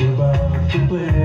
about the way